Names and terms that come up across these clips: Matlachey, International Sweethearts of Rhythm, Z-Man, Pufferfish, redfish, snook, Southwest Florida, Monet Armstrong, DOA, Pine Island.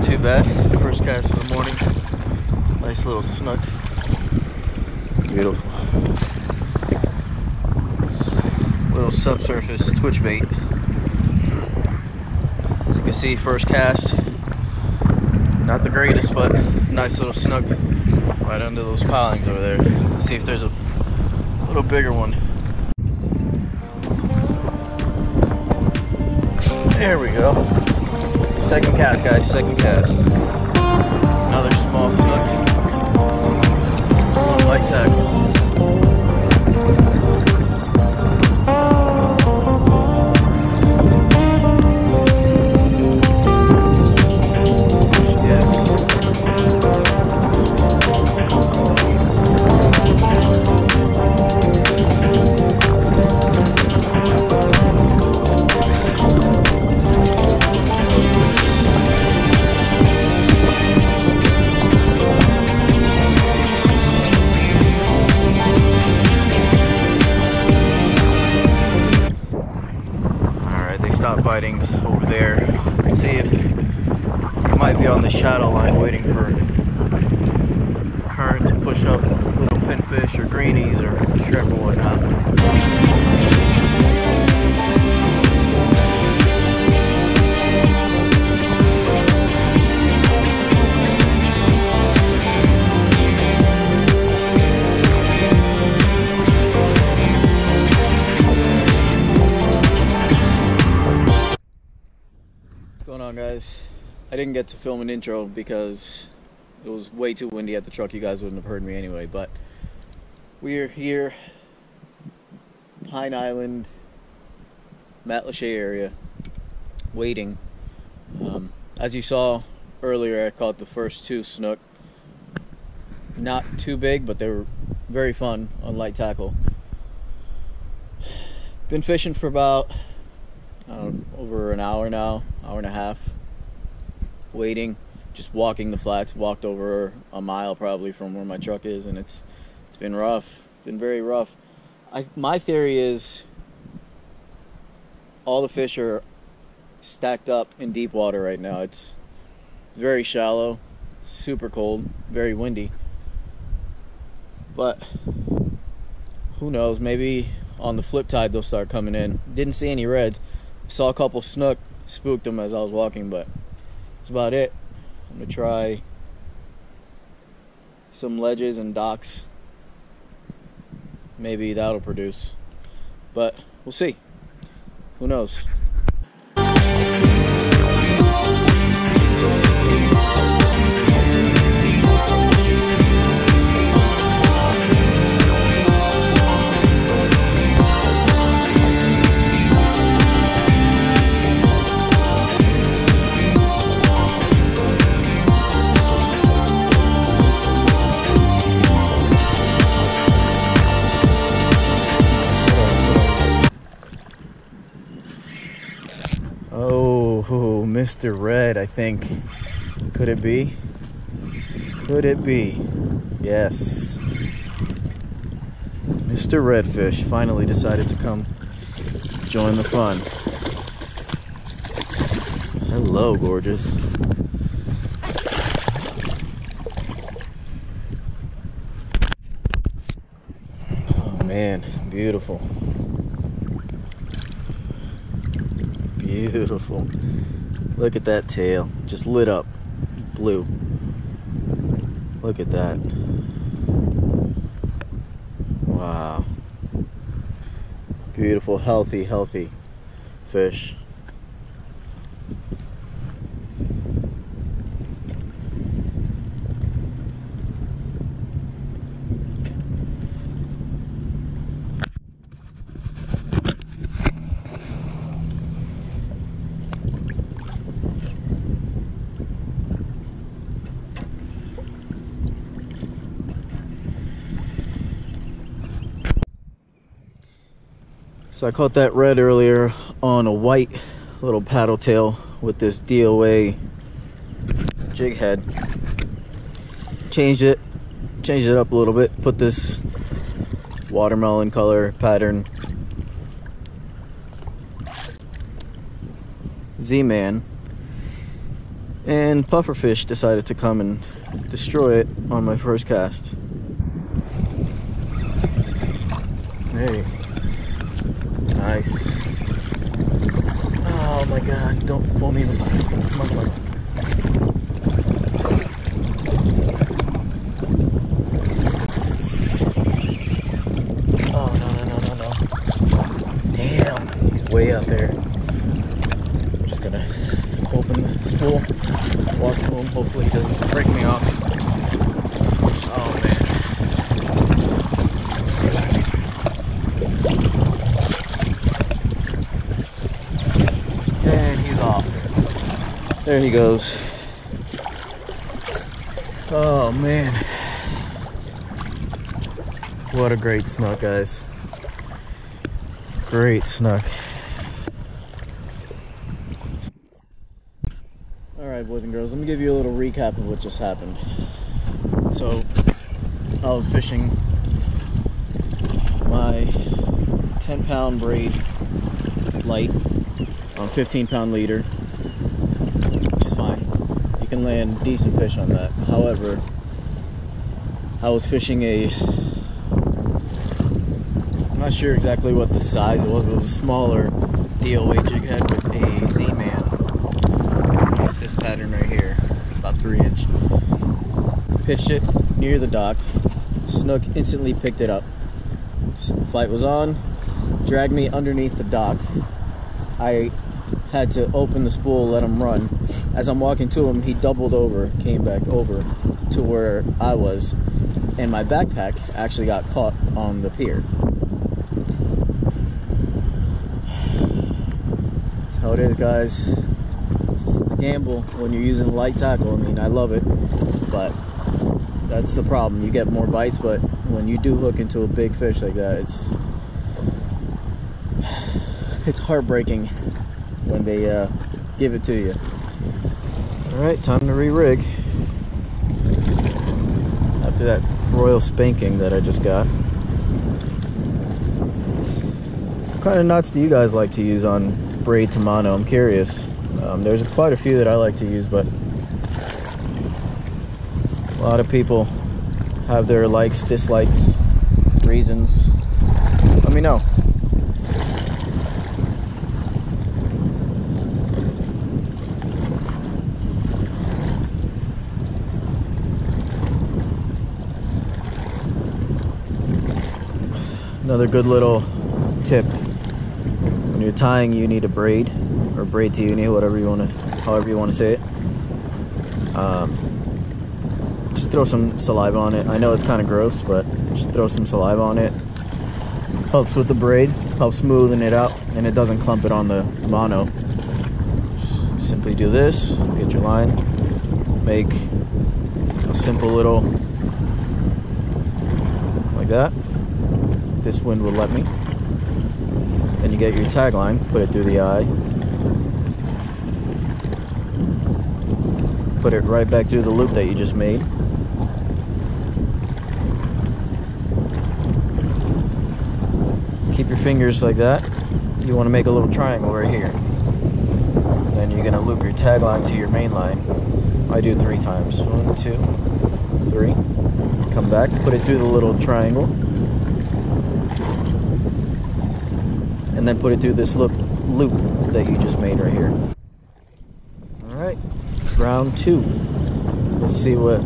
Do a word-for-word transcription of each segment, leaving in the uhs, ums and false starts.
not too bad. First cast of the morning. Nice little snook. Beautiful. Little subsurface twitch bait. As you can see, first cast. Not the greatest, but nice little snook right under those pilings over there. Let's see if there's a little bigger one. There we go. Second cast, guys, second cast. Another small snook. Little light over there. See if you might be on the shadow line waiting for current to push up little pinfish or greenies or shrimp or whatnot. Guys, I didn't get to film an intro because it was way too windy at the truck. You guys wouldn't have heard me anyway, but we are here, Pine Island, Matlachey area, waiting. Um, as you saw earlier, I caught the first two snook. Not too big, but they were very fun on light tackle. Been fishing for about Uh, over an hour now, hour and a half, waiting, just walking the flats. Walked over a mile probably from where my truck is, and it's it's been rough. It's been very rough. I, my theory is all the fish are stacked up in deep water right now. It's very shallow, super cold, very windy. But who knows? Maybe on the flip tide they'll start coming in. Didn't see any reds. Saw a couple snook, spooked them as I was walking, but that's about it. I'm gonna try some ledges and docks. Maybe that'll produce, but we'll see. Who knows? Mister Red, I think. Could it be? Could it be? Yes. Mister Redfish finally decided to come join the fun. Hello, gorgeous. Oh man, beautiful. Beautiful. Look at that tail, just lit up, blue. Look at that. Wow. Beautiful, healthy, healthy fish. So I caught that red earlier on a white little paddle tail with this D O A jig head. Changed it, changed it up a little bit, put this watermelon color pattern Z-Man and pufferfish decided to come and destroy it on my first cast. Hey, nice. Oh my God, don't, don't even lie. Come on, buddy. Oh, no, no, no, no, no. Damn, he's way out there. I'm just gonna open the spool, walk to him, hopefully he doesn't break me off. Oh, man. There he goes. Oh man. What a great snook, guys. Great snook. Alright, boys and girls, let me give you a little recap of what just happened. So, I was fishing my ten pound braid light on fifteen pound leader. Can land decent fish on that. However, I was fishing a, I'm not sure exactly what the size it was, but it was a smaller D O A jig head with a Z-Man. This pattern right here, about three inch. Pitched it near the dock. Snook instantly picked it up. Flight was on, dragged me underneath the dock. I had to open the spool, let him run. As I'm walking to him, he doubled over, came back over to where I was, and my backpack actually got caught on the pier. That's how it is, guys. It's a gamble when you're using light tackle. I mean, I love it, but that's the problem. You get more bites, but when you do hook into a big fish like that, it's it's heartbreaking when they uh, give it to you. Alright, time to re-rig. After that royal spanking that I just got. What kind of knots do you guys like to use on braid to mono? I'm curious. Um, there's quite a few that I like to use, but a lot of people have their likes, dislikes, reasons. Let me know. Another good little tip: when you're tying, you need a braid, or braid to uni, whatever you want to, however you want to say it. Um, just throw some saliva on it. I know it's kind of gross, but just throw some saliva on it. Helps with the braid, helps smoothen it out, and it doesn't clump it on the mono. Simply do this: get your line, make a simple little like that. This wind will let me. Then you get your tag line, put it through the eye, put it right back through the loop that you just made. Keep your fingers like that. You want to make a little triangle right here. Then you're going to loop your tag line to your main line. I do three times. One, two, three. Come back, put it through the little triangle, and then put it through this loop, loop that you just made right here. Alright, round two. Let's see what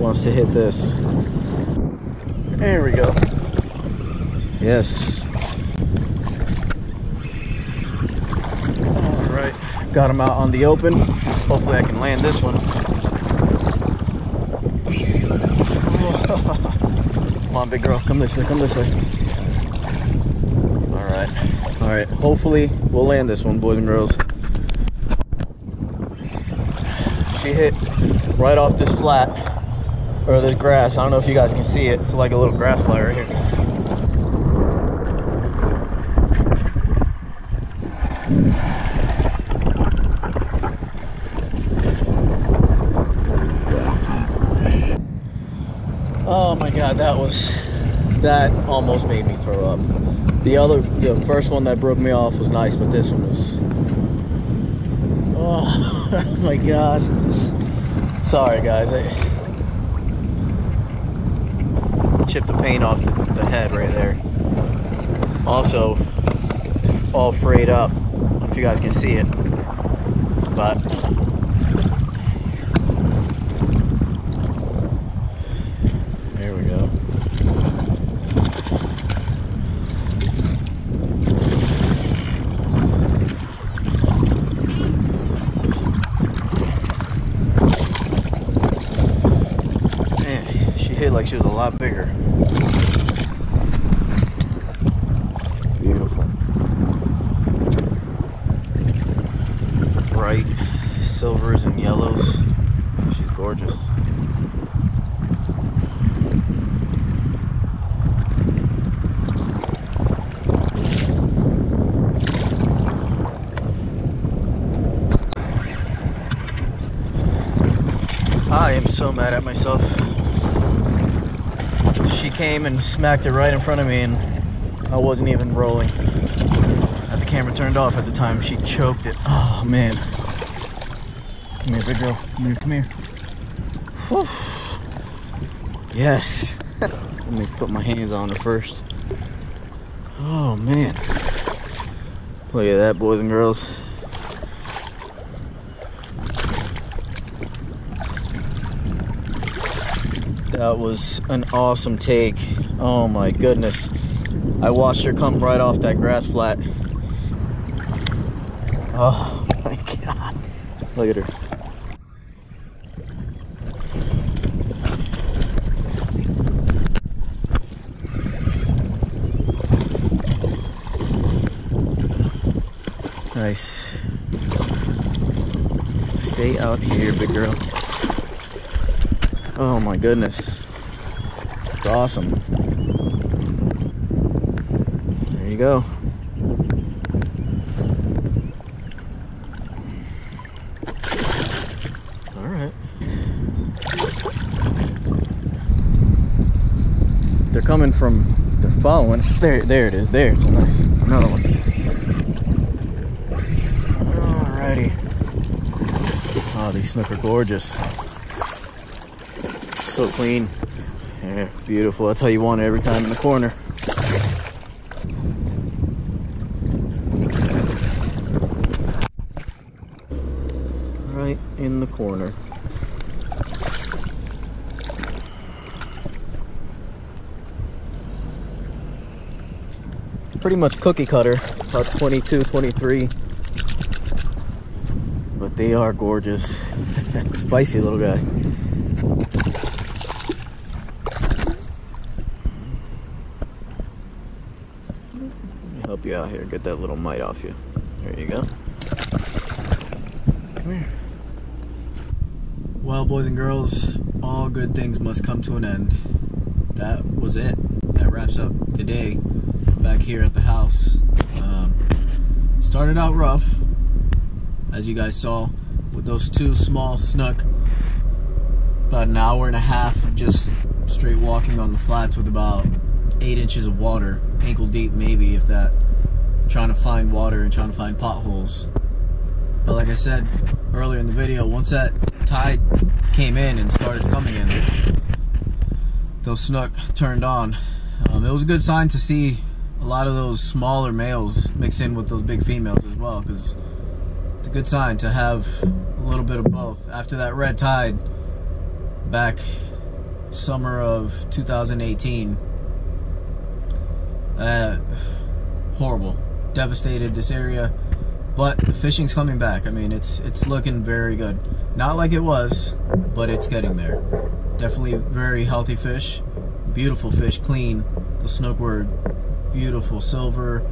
wants to hit this. There we go. Yes. Alright, got him out on the open. Hopefully I can land this one. Come on, big girl. Come this way, come this way. All right, hopefully we'll land this one, boys and girls. She hit right off this flat, or this grass. I don't know if you guys can see it. It's like a little grass fly right here. Oh my God, that was, that almost made me throw up. The other, the first one that broke me off was nice, but this one was, Oh my god. Sorry guys, I chipped the paint off the, the head right there. Also, all frayed up. I don't know if you guys can see it, but there we go. Man, she hit like she was a lot bigger. Silvers and yellows. She's gorgeous. I am so mad at myself. She came and smacked it right in front of me and I wasn't even rolling. Had the camera turned off at the time. She choked it. Oh man. Come here, big girl. Come here, come here. Whew. Yes. Let me put my hands on her first. Oh, man. Look at that, boys and girls. That was an awesome take. Oh, my goodness. I watched her come right off that grass flat. Oh, my God. Look at her. Nice. Stay out here, big girl. Oh my goodness. It's awesome. There you go. All right. They're coming from, they're following. There, there it is. There, it's a nice, another one. Oh, these snook are gorgeous. So clean. Yeah, beautiful. That's how you want it every time in the corner. Right in the corner. Pretty much cookie cutter, about twenty-two, twenty-three. But they are gorgeous. Spicy little guy. Let me help you out here. Get that little mite off you. There you go. Come here. Well, boys and girls, all good things must come to an end. That was it. That wraps up the day back here at the house. Um, started out rough, as you guys saw, with those two small snook. About an hour and a half of just straight walking on the flats with about eight inches of water, ankle deep maybe, if that, trying to find water and trying to find potholes. But like I said earlier in the video, once that tide came in and started coming in, those snook turned on. Um, it was a good sign to see a lot of those smaller males mix in with those big females as well, because it's a good sign to have a little bit of both. After that red tide back summer of two thousand eighteen, uh, horrible, devastated this area, but the fishing's coming back. I mean, it's it's looking very good. Not like it was, but it's getting there. Definitely very healthy fish, beautiful fish, clean. The snook were beautiful silver,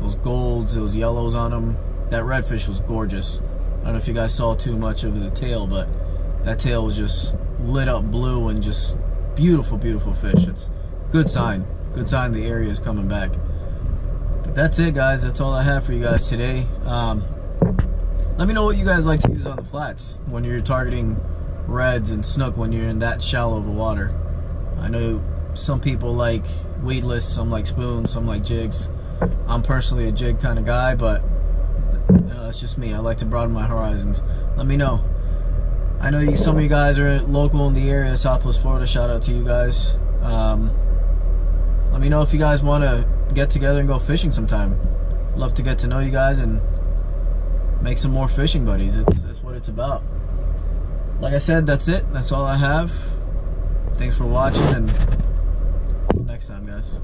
those golds, those yellows on them. That redfish was gorgeous. I don't know if you guys saw too much of the tail, but that tail was just lit up blue and just beautiful, beautiful fish. It's a good sign. Good sign the area is coming back. But that's it, guys. That's all I have for you guys today. Um, let me know what you guys like to use on the flats when you're targeting reds and snook when you're in that shallow of a water. I know some people like weedless, some like spoons, some like jigs. I'm personally a jig kind of guy, but No, that's just me. I like to broaden my horizons. Let me know. I know you, some of you guys are local in the area, Southwest Florida. Shout out to you guys. Um, let me know if you guys want to get together and go fishing sometime. Love to get to know you guys and make some more fishing buddies. It's, that's what it's about. Like I said, that's it. That's all I have. Thanks for watching, and until next time, guys.